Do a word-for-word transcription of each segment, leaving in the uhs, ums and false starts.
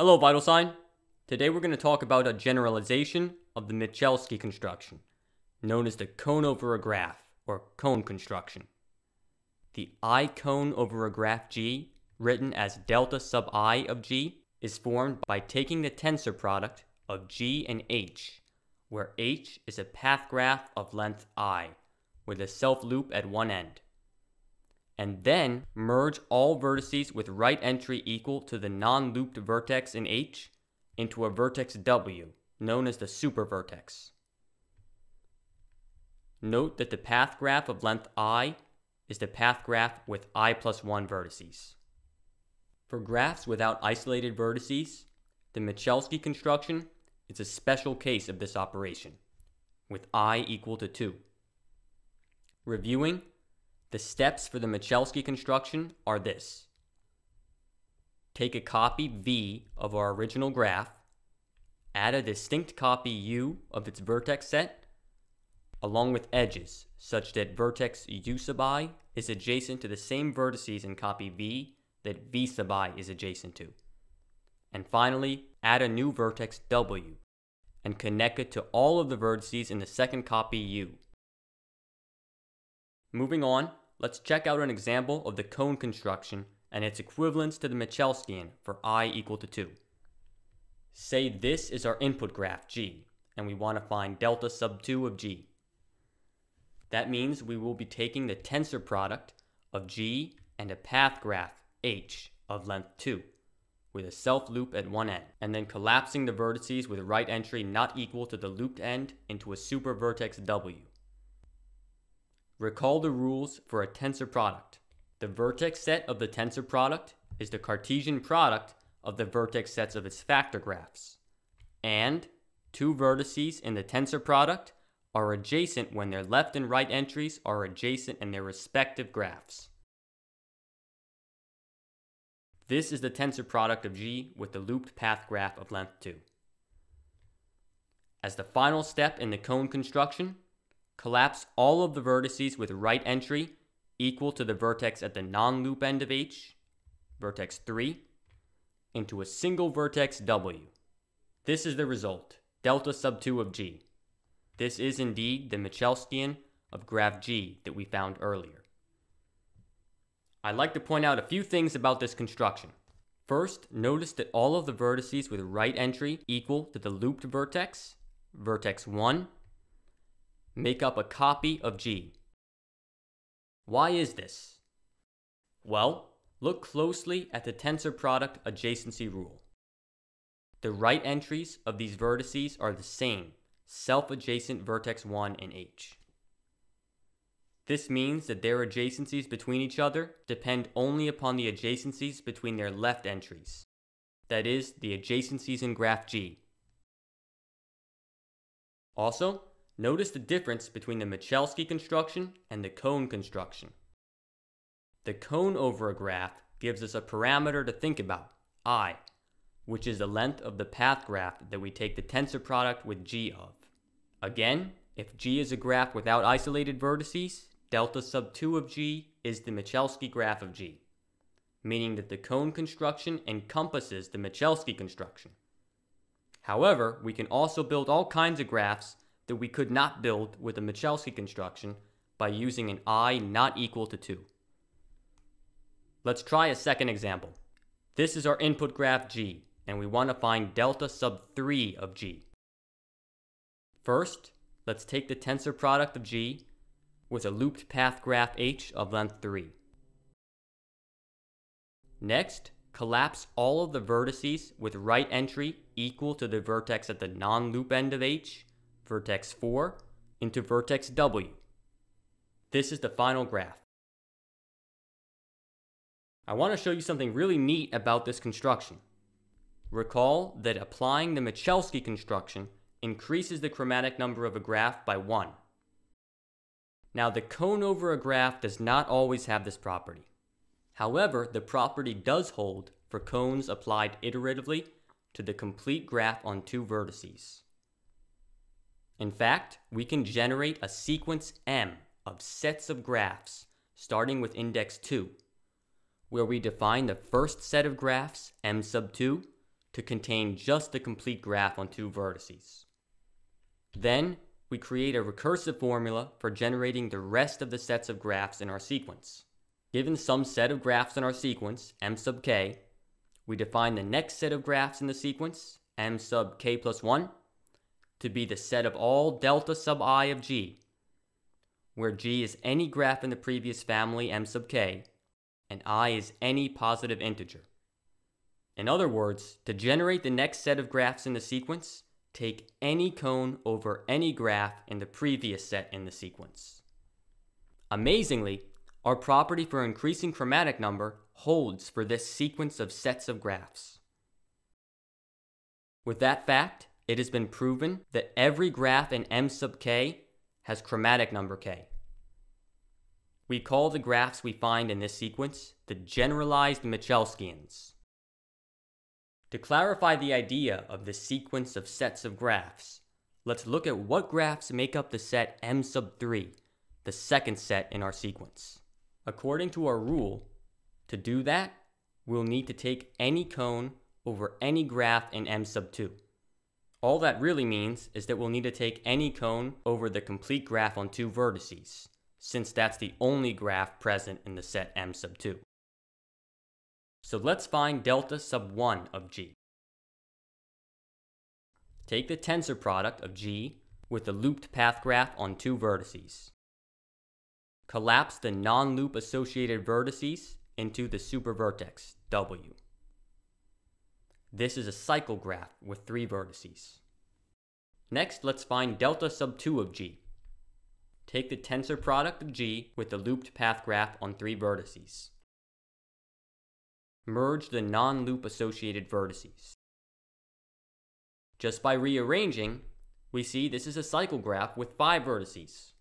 Hello Vital Sine. Today we're going to talk about a generalization of the Mycielski construction, known as the cone over a graph, or cone construction. The I cone over a graph G, written as delta sub I of G, is formed by taking the tensor product of G and H, where H is a path graph of length I, with a self loop at one end, and then merge all vertices with right entry equal to the non-looped vertex in H into a vertex W, known as the supervertex. Note that the path graph of length I is the path graph with I plus one vertices. For graphs without isolated vertices, the Mycielski construction is a special case of this operation, with I equal to two. Reviewing, the steps for the Mycielski construction are this. Take a copy V of our original graph, add a distinct copy U of its vertex set, along with edges such that vertex U sub I is adjacent to the same vertices in copy V that V sub I is adjacent to. And finally, add a new vertex W and connect it to all of the vertices in the second copy U. Moving on, let's check out an example of the cone construction and its equivalence to the Mycielskian for I equal to two. Say this is our input graph G, and we want to find delta sub two of G. That means we will be taking the tensor product of G and a path graph H of length two, with a self loop at one end, and then collapsing the vertices with right entry not equal to the looped end into a super vertex W. Recall the rules for a tensor product. The vertex set of the tensor product is the Cartesian product of the vertex sets of its factor graphs, and two vertices in the tensor product are adjacent when their left and right entries are adjacent in their respective graphs. This is the tensor product of G with the looped path graph of length two. As the final step in the cone construction, collapse all of the vertices with right entry equal to the vertex at the non-loop end of H, vertex three, into a single vertex W. This is the result, delta sub two of G. This is indeed the Mycielskian of graph G that we found earlier. I'd like to point out a few things about this construction. First, notice that all of the vertices with right entry equal to the looped vertex, vertex one, make up a copy of G. Why is this? Well, look closely at the tensor product adjacency rule. The right entries of these vertices are the same, self-adjacent vertex one and H. This means that their adjacencies between each other depend only upon the adjacencies between their left entries, that is, the adjacencies in graph G. Also, notice the difference between the Mycielski construction and the cone construction. The cone over a graph gives us a parameter to think about, I, which is the length of the path graph that we take the tensor product with G of. Again, if G is a graph without isolated vertices, delta sub two of G is the Mycielski graph of G, meaning that the cone construction encompasses the Mycielski construction. However, we can also build all kinds of graphs that we could not build with a Mycielski construction by using an I not equal to two. Let's try a second example. This is our input graph G, and we want to find delta sub three of G. First, let's take the tensor product of G with a looped path graph H of length three. Next, collapse all of the vertices with right entry equal to the vertex at the non-loop end of H, vertex four, into vertex W. This is the final graph. I want to show you something really neat about this construction. Recall that applying the Mycielski construction increases the chromatic number of a graph by one. Now, the cone over a graph does not always have this property. However, the property does hold for cones applied iteratively to the complete graph on two vertices. In fact, we can generate a sequence M of sets of graphs starting with index two, where we define the first set of graphs, M sub two, to contain just the complete graph on two vertices. Then, we create a recursive formula for generating the rest of the sets of graphs in our sequence. Given some set of graphs in our sequence, m sub k, we define the next set of graphs in the sequence, m sub k plus one, to be the set of all delta sub I of g, where g is any graph in the previous family m sub k, and I is any positive integer. In other words, to generate the next set of graphs in the sequence, take any cone over any graph in the previous set in the sequence. Amazingly, our property for increasing chromatic number holds for this sequence of sets of graphs. With that fact, it has been proven that every graph in M sub k has chromatic number k. We call the graphs we find in this sequence the generalized Mycielskians. To clarify the idea of the sequence of sets of graphs, let's look at what graphs make up the set M sub three, the second set in our sequence. According to our rule, to do that, we'll need to take any cone over any graph in M sub two. All that really means is that we'll need to take any cone over the complete graph on two vertices, since that's the only graph present in the set M sub two. So let's find delta sub one of g. Take the tensor product of g with the looped path graph on two vertices. Collapse the non-loop associated vertices into the supervertex, w. This is a cycle graph with three vertices. Next, let's find delta sub two of g. Take the tensor product of g with the looped path graph on three vertices. Merge the non-loop associated vertices. Just by rearranging, we see this is a cycle graph with five vertices.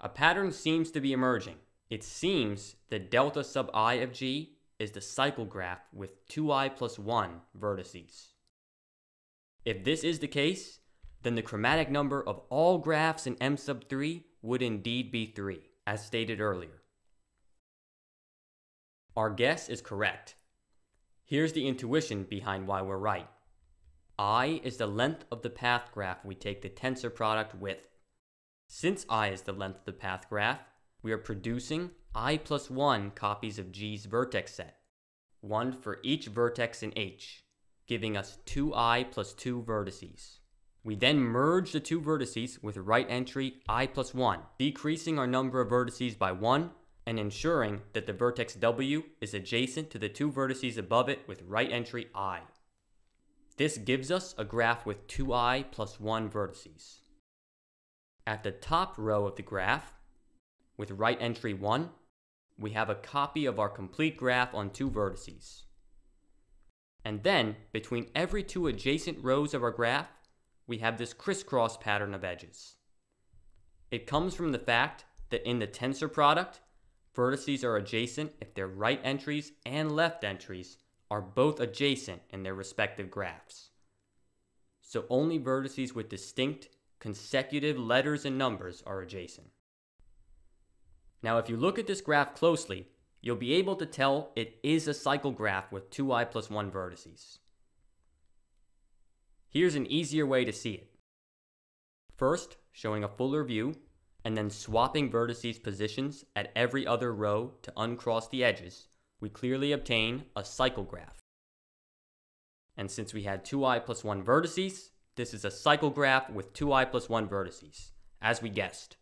A pattern seems to be emerging. It seems that delta sub I of g is the cycle graph with two i plus one vertices. If this is the case, then the chromatic number of all graphs in M sub three would indeed be three, as stated earlier. Our guess is correct. Here's the intuition behind why we're right. I is the length of the path graph we take the tensor product with. Since I is the length of the path graph, we are producing I plus one copies of G's vertex set, one for each vertex in H, giving us two i plus two vertices. We then merge the two vertices with right entry I plus one, decreasing our number of vertices by one, and ensuring that the vertex W is adjacent to the two vertices above it with right entry I. This gives us a graph with two i plus one vertices. At the top row of the graph, with right entry one, we have a copy of our complete graph on two vertices. And then, between every two adjacent rows of our graph, we have this crisscross pattern of edges. It comes from the fact that in the tensor product, vertices are adjacent if their right entries and left entries are both adjacent in their respective graphs. So only vertices with distinct, consecutive letters and numbers are adjacent. Now if you look at this graph closely, you'll be able to tell it is a cycle graph with two i plus one vertices. Here's an easier way to see it. First, showing a fuller view, and then swapping vertices positions at every other row to uncross the edges, we clearly obtain a cycle graph. And since we had two i plus one vertices, this is a cycle graph with two i plus one vertices, as we guessed.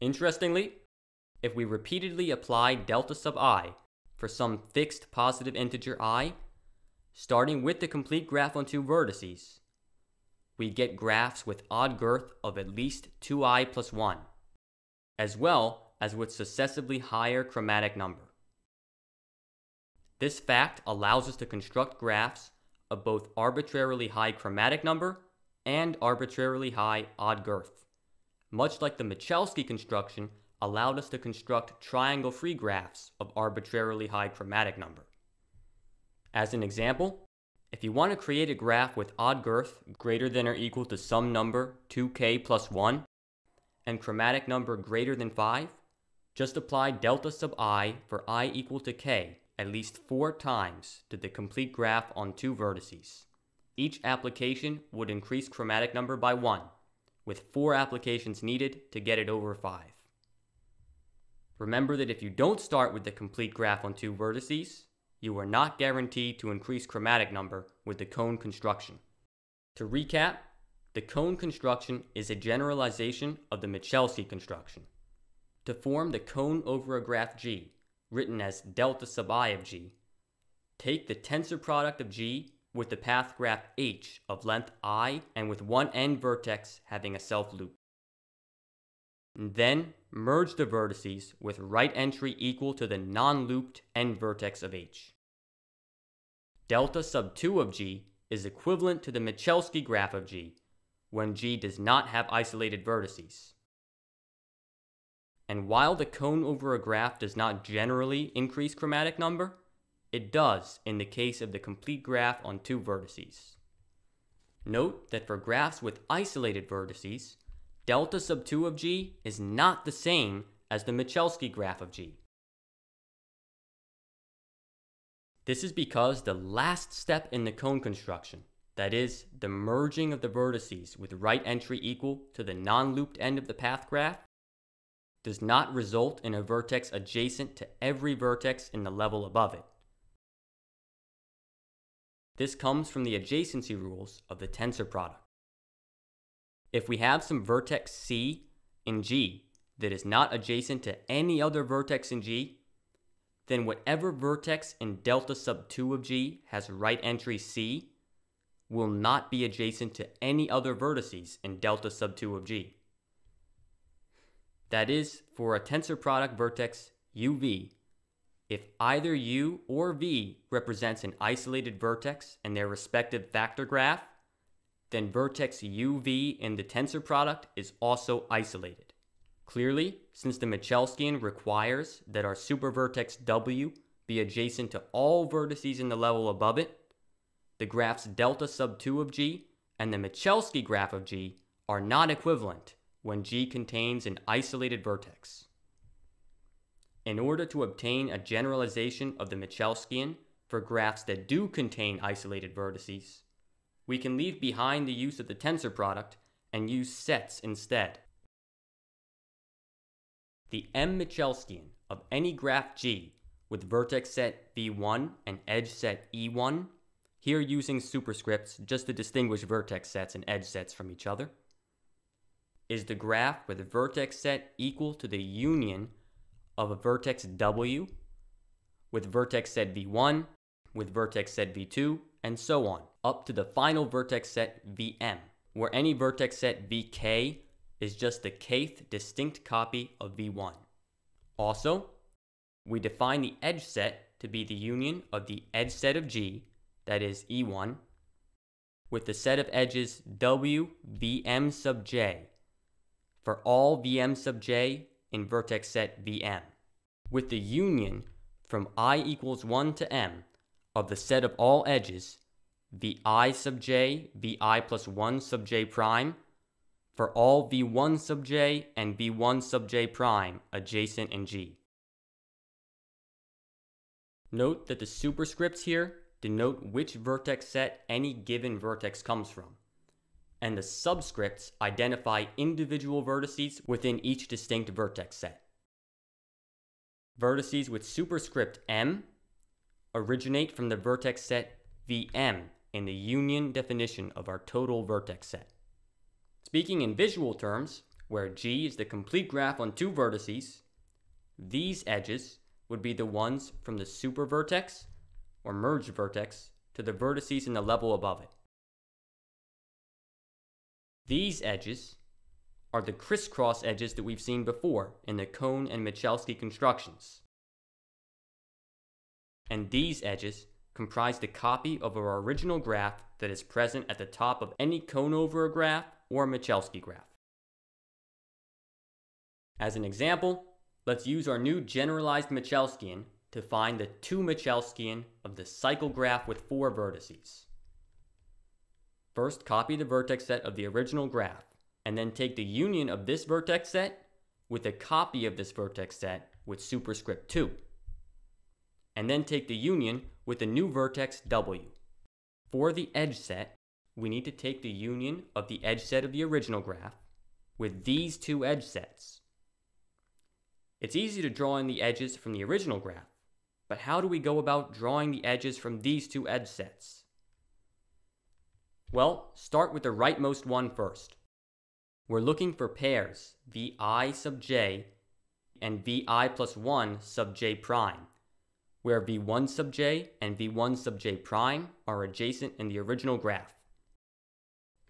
Interestingly, if we repeatedly apply delta sub I for some fixed positive integer I, starting with the complete graph on two vertices, we get graphs with odd girth of at least two i plus one, as well as with successively higher chromatic number. This fact allows us to construct graphs of both arbitrarily high chromatic number and arbitrarily high odd girth, much like the Mycielski construction allowed us to construct triangle-free graphs of arbitrarily high chromatic number. As an example, if you want to create a graph with odd girth greater than or equal to some number two k plus one and chromatic number greater than five, just apply delta sub I for I equal to k at least four times to the complete graph on two vertices. Each application would increase chromatic number by one, with four applications needed to get it over five. Remember that if you don't start with the complete graph on two vertices, you are not guaranteed to increase chromatic number with the cone construction. To recap, the cone construction is a generalization of the Mycielski construction. To form the cone over a graph G, written as delta sub I of G, take the tensor product of G with the path graph H of length I and with one end vertex having a self loop. And then merge the vertices with right entry equal to the non-looped end vertex of H. Delta sub two of G is equivalent to the Mycielski graph of G when G does not have isolated vertices. And while the cone over a graph does not generally increase chromatic number, it does in the case of the complete graph on two vertices. Note that for graphs with isolated vertices, delta sub two of G is not the same as the Mycielski graph of G. This is because the last step in the cone construction, that is, the merging of the vertices with right entry equal to the non-looped end of the path graph, does not result in a vertex adjacent to every vertex in the level above it. This comes from the adjacency rules of the tensor product. If we have some vertex C in G that is not adjacent to any other vertex in G, then whatever vertex in delta sub two of G has right entry C will not be adjacent to any other vertices in delta sub two of G. That is, for a tensor product vertex U V, if either U or V represents an isolated vertex and their respective factor graph, then vertex U V in the tensor product is also isolated. Clearly, since the Mycielskian requires that our supervertex W be adjacent to all vertices in the level above it, the graphs delta sub two of G and the Mycielski graph of G are not equivalent when G contains an isolated vertex. In order to obtain a generalization of the Mycielskian for graphs that do contain isolated vertices, we can leave behind the use of the tensor product and use sets instead. The M Mycielskian of any graph G with vertex set V one and edge set E one, here using superscripts just to distinguish vertex sets and edge sets from each other, is the graph with a vertex set equal to the union of a vertex W with vertex set V one, with vertex set V two, and so on, up to the final vertex set V M, where any vertex set V K is just the kth distinct copy of V one. Also, we define the edge set to be the union of the edge set of G, that is E one, with the set of edges W, V M sub J, for all Vm sub j in vertex set Vm, with the union from I equals one to m of the set of all edges Vi sub j, Vi plus one sub j prime, for all V one sub j and V one sub j prime adjacent in G. Note that the superscripts here denote which vertex set any given vertex comes from, and the subscripts identify individual vertices within each distinct vertex set. Vertices with superscript M originate from the vertex set Vm in the union definition of our total vertex set. Speaking in visual terms, where G is the complete graph on two vertices, these edges would be the ones from the supervertex or merged vertex to the vertices in the level above it. These edges are the crisscross edges that we've seen before in the cone and Mycielski constructions. And these edges comprise the copy of our original graph that is present at the top of any cone over a graph or Mycielski graph. As an example, let's use our new generalized Mycielskian to find the two Mycielskian of the cycle graph with four vertices. First, copy the vertex set of the original graph, and then take the union of this vertex set with a copy of this vertex set with superscript two. and then take the union with the new vertex W. For the edge set, we need to take the union of the edge set of the original graph with these two edge sets. It's easy to draw in the edges from the original graph, but how do we go about drawing the edges from these two edge sets? Well, start with the rightmost one first. We're looking for pairs Vi sub j and Vi plus one sub j prime, where V one sub j and V one sub j prime are adjacent in the original graph.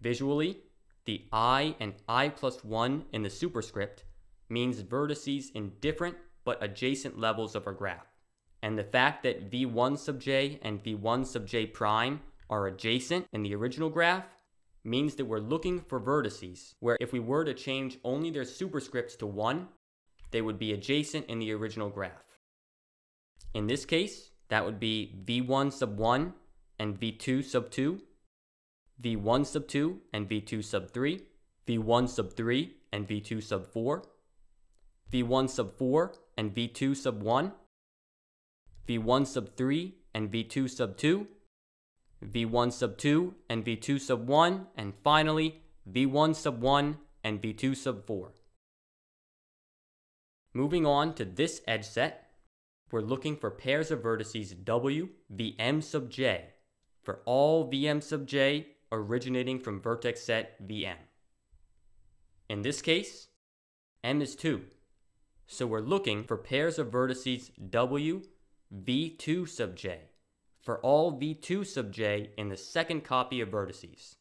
Visually, the I and I plus one in the superscript means vertices in different but adjacent levels of our graph, and the fact that V one sub j and V one sub j prime are adjacent in the original graph means that we're looking for vertices where if we were to change only their superscripts to one, they would be adjacent in the original graph. In this case, that would be V one sub one and V two sub two, V one sub two and V two sub three, V one sub three and V two sub four, V one sub four and V two sub one, V one sub three and V two sub two, V one sub two and V two sub one, and finally V one sub one and V two sub four. Moving on to this edge set, we're looking for pairs of vertices W, Vm sub j for all Vm sub j originating from vertex set Vm. In this case, M is two, so we're looking for pairs of vertices W, V two sub j for all V two sub j in the second copy of vertices.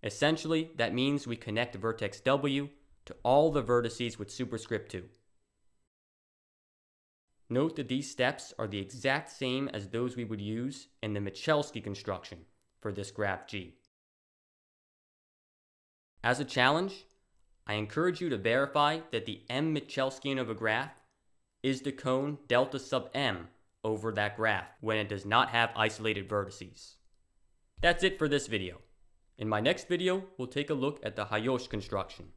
Essentially, that means we connect vertex W to all the vertices with superscript two. Note that these steps are the exact same as those we would use in the Mycielski construction for this graph G. As a challenge, I encourage you to verify that the M Mycielskian of a graph is the cone delta sub M over that graph when it does not have isolated vertices. That's it for this video. In my next video, we'll take a look at the Hajos construction,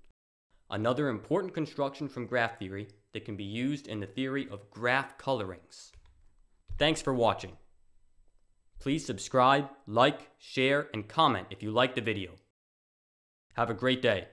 another important construction from graph theory that can be used in the theory of graph colorings. Thanks for watching. Please subscribe, like, share, and comment if you like the video. Have a great day.